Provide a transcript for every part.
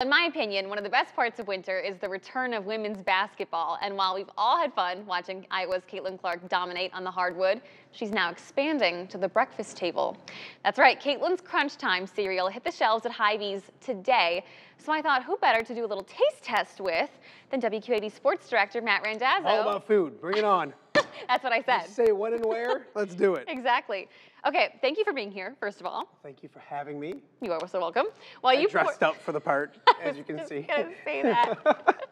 In my opinion, one of the best parts of winter is the return of women's basketball, and while we've all had fun watching Iowa's Caitlin Clark dominate on the hardwood, she's now expanding to the breakfast table. That's right, Caitlin's Crunch Time cereal hit the shelves at Hy-Vee's today, so I thought who better to do a little taste test with than WQAD sports director Matt Randazzo. All about food, bring it on. That's what I said. Just say when and where, let's do it. Exactly. Okay, thank you for being here, first of all. Thank you for having me. You are so welcome. Well, you dressed up for the part, as you can see. I was just going to say that.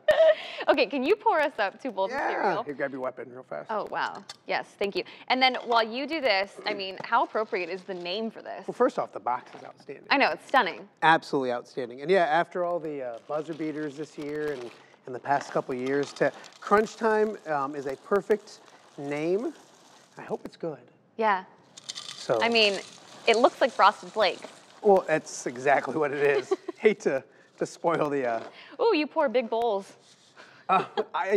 Okay, can you pour us up 2 bowls of cereal? Here, grab your weapon real fast. Oh, wow. Yes, thank you. And then while you do this, I mean, how appropriate is the name for this? Well, first off, the box is outstanding. I know, it's stunning. Absolutely outstanding. And yeah, after all the buzzer beaters this year and in the past couple years, Crunch Time is a perfect name. I hope it's good. Yeah. So I mean, it looks like Frosted Flakes. Well, that's exactly what it is. Hate to spoil the. Ooh, you pour big bowls.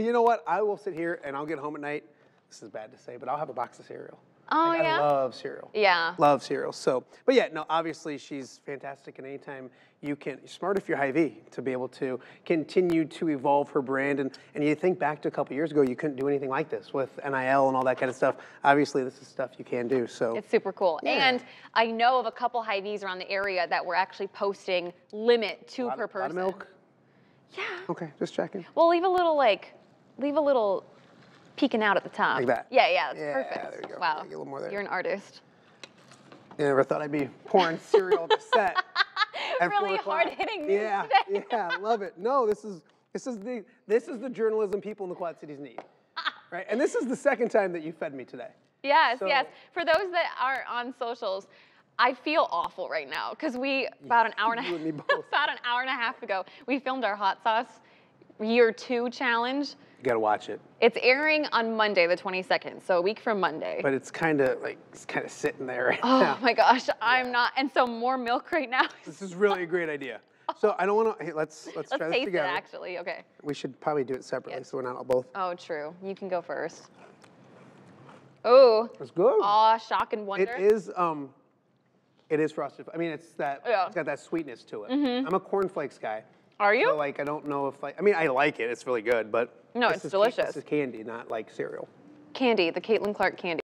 You know what? I will sit here and I'll get home at night. This is bad to say, but I'll have a box of cereal. Oh, like, yeah? I love cereal. Yeah. Love cereal. So, but yeah, no, obviously she's fantastic, and anytime you can, you're smart if you're Hy-Vee to be able to continue to evolve her brand. And you think back to a couple years ago, you couldn't do anything like this with NIL and all that kind of stuff. Obviously, this is stuff you can do, so. It's super cool. Yeah. And I know of a couple Hy-Vees around the area that were actually posting limit 2 per person. A lot of milk? Yeah. Okay, just checking. Well, leave a little, like, leave a little peeking out at the top. Like that. Yeah, yeah, that's perfect. There you go. Wow, a little more there. You're an artist. I never thought I'd be pouring cereal to set. Really hard-hitting news today. Yeah, love it. No, this is the journalism people in the Quad Cities need, right? And this is the second time that you fed me today. Yes, so, yes. For those that are on socials, I feel awful right now because we about an hour and a half ago we filmed our hot sauce year 2 challenge. You gotta watch it. It's airing on Monday, the 22nd, so a week from Monday. But it's kind of like, it's kind of sitting there right now. Oh my gosh, yeah. I'm not, and so more milk right now. This is really a great idea. So I don't want to, hey, let's try this together. Let's taste it actually, okay. We should probably do it separately so we're not both. Oh, true, you can go first. Oh. It's good. Aw, shock and wonder. It is frosted, I mean, it's that, it's got that sweetness to it. Mm-hmm. I'm a cornflakes guy. Are you? So like, I don't know if like, I mean, I like it, it's really good, but. No, it's delicious. This is candy, not like cereal. Candy, the Caitlin Clark candy.